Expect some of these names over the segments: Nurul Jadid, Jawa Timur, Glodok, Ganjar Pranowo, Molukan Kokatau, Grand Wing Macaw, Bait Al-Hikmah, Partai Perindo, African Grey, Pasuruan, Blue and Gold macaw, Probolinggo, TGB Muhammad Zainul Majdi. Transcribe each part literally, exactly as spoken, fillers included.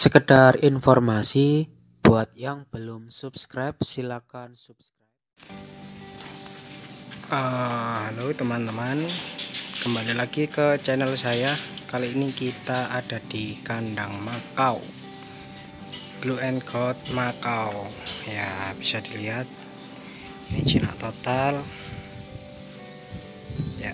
Sekedar informasi, buat yang belum subscribe silakan subscribe. Uh, halo teman-teman, kembali lagi ke channel saya. Kali ini kita ada di kandang Makau, Blue and Gold Macaw. Ya, bisa dilihat ini jinak total. Ya.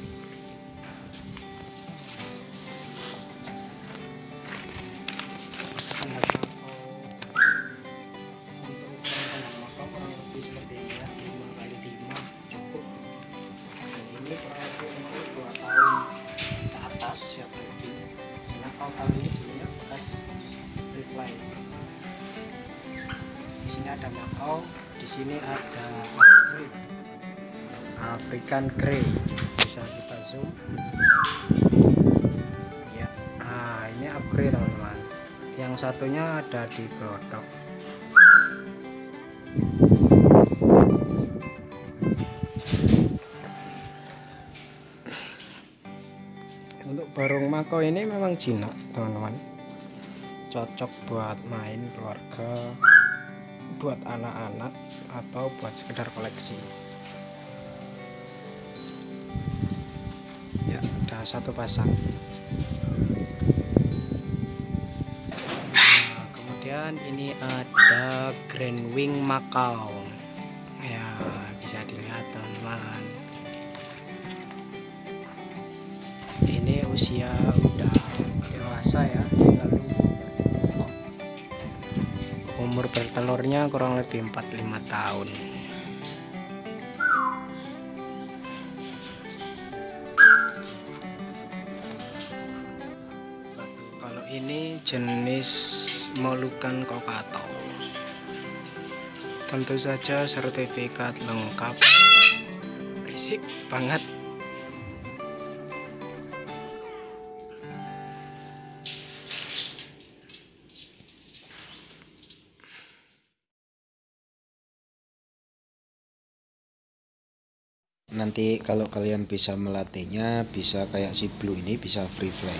Di sini ada makau, di sini ada African Grey. Bisa kita zoom. Ya, nah ini upgrade teman-teman. Yang satunya ada di glodok. Untuk burung makau ini memang jinak teman-teman. Cocok buat main keluarga, buat anak-anak, atau buat sekedar koleksi. Ya, udah satu pasang. Nah, kemudian ini ada Grand Wing Macaw. Ya, bisa dilihat teman-teman. Ini usia udah dewasa ya. Umur bertelurnya kurang lebih empat puluh lima tahun. Kalau ini jenis Molukan Kokatau, tentu saja sertifikat lengkap. Berisik banget. Nanti kalau kalian bisa melatihnya, bisa kayak si Blue ini bisa free fly.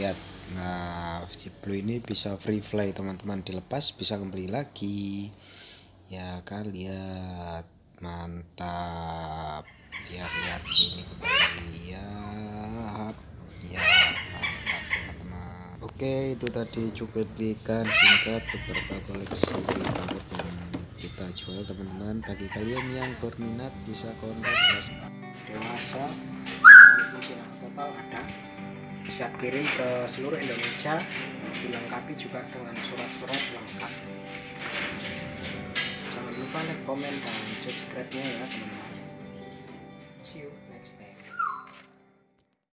Lihat, nah si Blue ini bisa free fly teman-teman, dilepas bisa kembali lagi. Ya kan, lihat, mantap. Ya lihat ini kembali ya, ya mantap teman-teman. Oke, itu tadi cuplikan singkat beberapa koleksi teman-teman kita jual teman-teman. Bagi kalian yang berminat bisa kontak dewasa total ada, bisa kirim ke seluruh Indonesia, dilengkapi juga dengan surat-surat lengkap. Jangan lupa like, komen, dan subscribe-nya ya teman-teman. See you next time.